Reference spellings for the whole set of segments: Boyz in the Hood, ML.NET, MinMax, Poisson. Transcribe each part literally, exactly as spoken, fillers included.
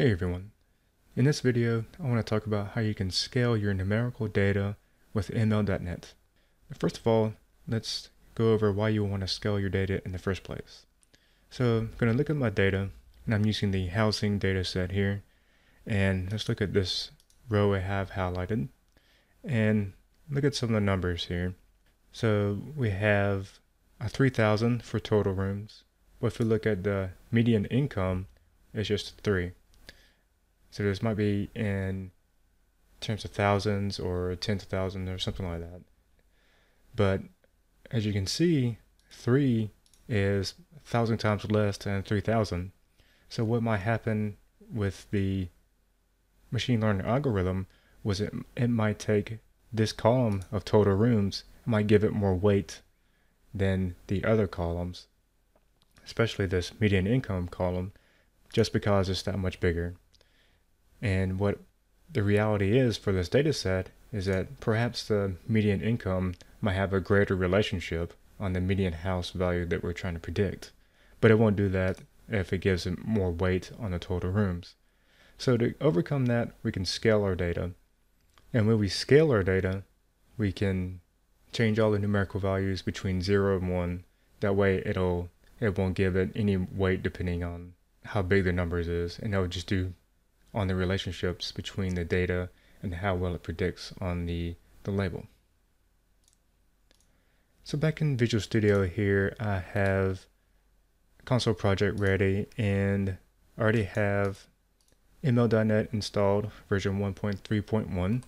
Hey everyone, in this video I want to talk about how you can scale your numerical data with M L dot net. First of all, let's go over why you want to scale your data in the first place. So I'm going to look at my data, and I'm using the housing data set here, and let's look at this row I have highlighted, and look at some of the numbers here. So we have a three thousand for total rooms, but if we look at the median income, it's just three. So this might be in terms of thousands or tens of thousands or something like that. But as you can see, three is a thousand times less than three thousand. So what might happen with the machine learning algorithm was it, it might take this column of total rooms, it might give it more weight than the other columns, especially this median income column, just because it's that much bigger. And what the reality is for this data set is that perhaps the median income might have a greater relationship on the median house value that we're trying to predict, but it won't do that if it gives it more weight on the total rooms. So to overcome that, we can scale our data. And when we scale our data, we can change all the numerical values between zero and one. That way it'll, it won't give it any weight depending on how big the numbers is, and it'll just do on the relationships between the data and how well it predicts on the, the label. So back in Visual Studio here, I have console project ready, and I already have M L dot net installed version one point three point one,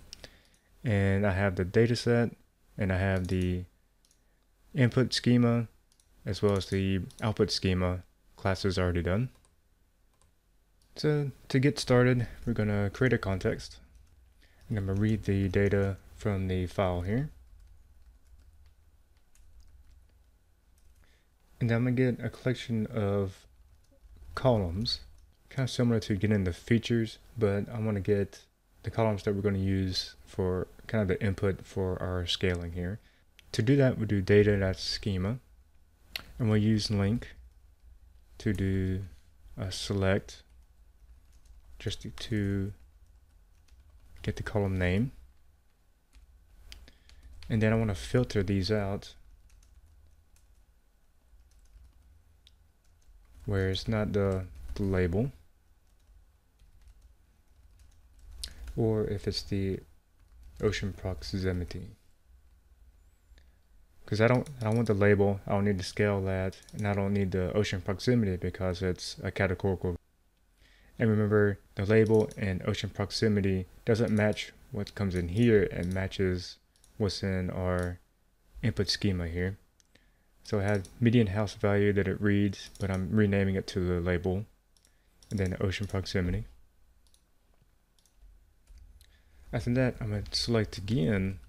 and I have the data set, and I have the input schema as well as the output schema classes already done. So to get started, we're going to create a context, and I'm going to read the data from the file here. And I'm going to get a collection of columns, kind of similar to getting the features, but I want to get the columns that we're going to use for kind of the input for our scaling here. To do that, we'll do data.schema, and we'll use link to do a select, just to get the column name. And then I want to filter these out where it's not the, the label, or if it's the ocean proximity, because I don't I don't want the label, I don't need to scale that, and I don't need the ocean proximity because it's a categorical. And remember, the label and ocean proximity doesn't match what comes in here, and matches what's in our input schema here. So it has median house value that it reads, but I'm renaming it to the label, and then the ocean proximity. After that, I'm going to select again,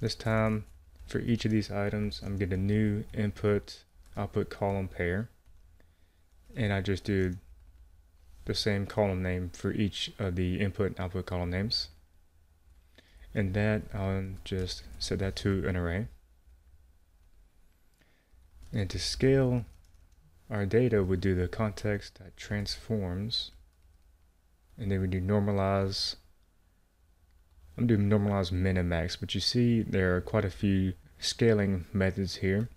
this time for each of these items. I'm getting a new input output column pair, and I just do the same column name for each of the input and output column names. And that, I'll just set that to an array. And to scale our data, we do the context that transforms, and then we do normalize. I'm doing normalize min and max, but you see there are quite a few scaling methods here.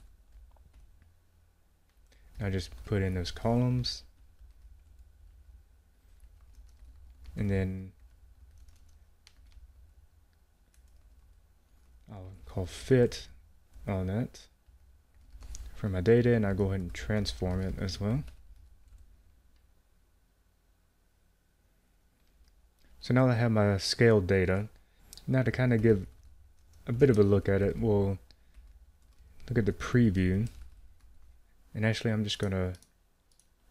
I just put in those columns, and then I'll call fit on that for my data, and I'll go ahead and transform it as well. So now that I have my scaled data, now to kind of give a bit of a look at it, we'll look at the preview. And actually, I'm just going to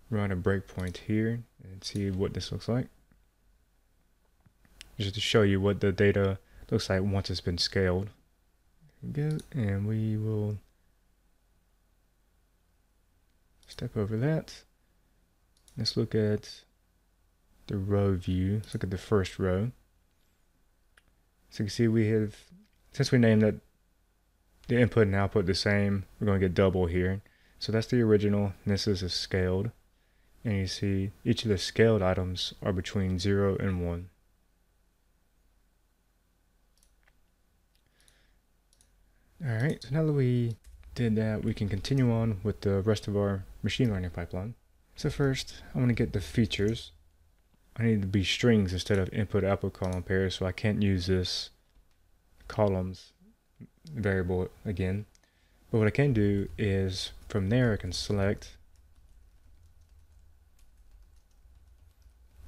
run a breakpoint here and see what this looks like, just to show you what the data looks like once it's been scaled. There we go, and we will step over that. Let's look at the row view. Let's look at the first row. So you can see we have, since we named that the input and output the same, we're going to get double here. So that's the original, and this is a scaled. and you see each of the scaled items are between zero and one. All right, so now that we did that, we can continue on with the rest of our machine learning pipeline. So first, I want to get the features. I need to be strings instead of input output column pairs, so I can't use this columns variable again. But what I can do is from there I can select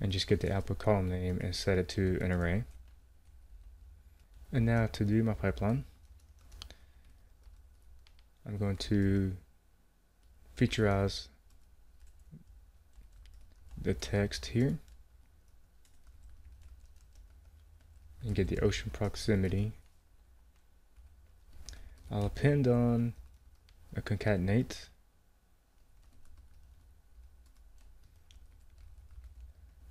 and just get the output column name and set it to an array. And now to do my pipeline, I'm going to featureize the text here and get the ocean proximity. I'll append on a concatenate .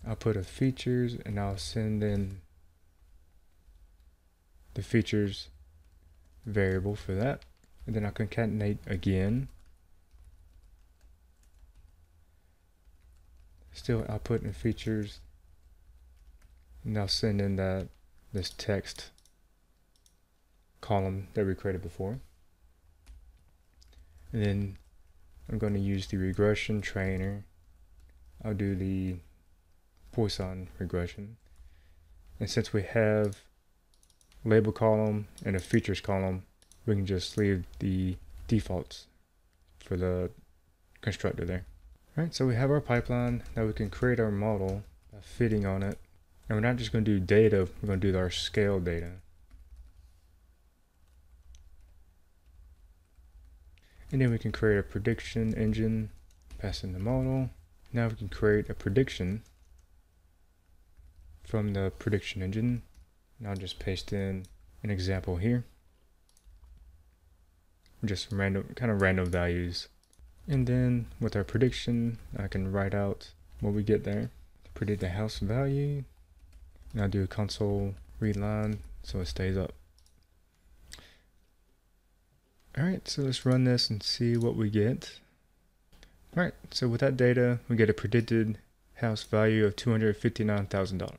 I'll put a features and I'll send in the features variable for that, and then I'll concatenate again, still output and features, and I'll send in that this text column that we created before. And then I'm going to use the regression trainer. I'll do the Poisson regression. And since we have label column and a features column, we can just leave the defaults for the constructor there. All right, so we have our pipeline. Now we can create our model by fitting on it. And we're not just going to do data, we're going to do our scale data. And then we can create a prediction engine, pass in the model. Now we can create a prediction from the prediction engine. And I'll just paste in an example here. Just random, kind of random values. And then with our prediction, I can write out what we get there. Predict the house value. And I'll do a console read line so it stays up. Alright, so let's run this and see what we get. Alright, so with that data, we get a predicted house value of two hundred fifty-nine thousand dollars.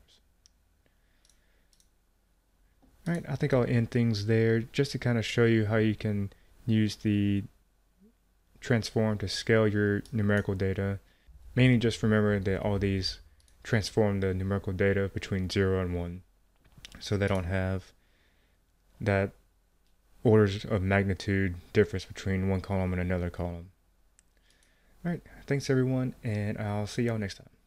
Alright, I think I'll end things there just to kind of show you how you can use the transform to scale your numerical data. Mainly just remember that all these transform the numerical data between zero and one. So they don't have that orders of magnitude difference between one column and another column. All right, thanks everyone, and I'll see y'all next time.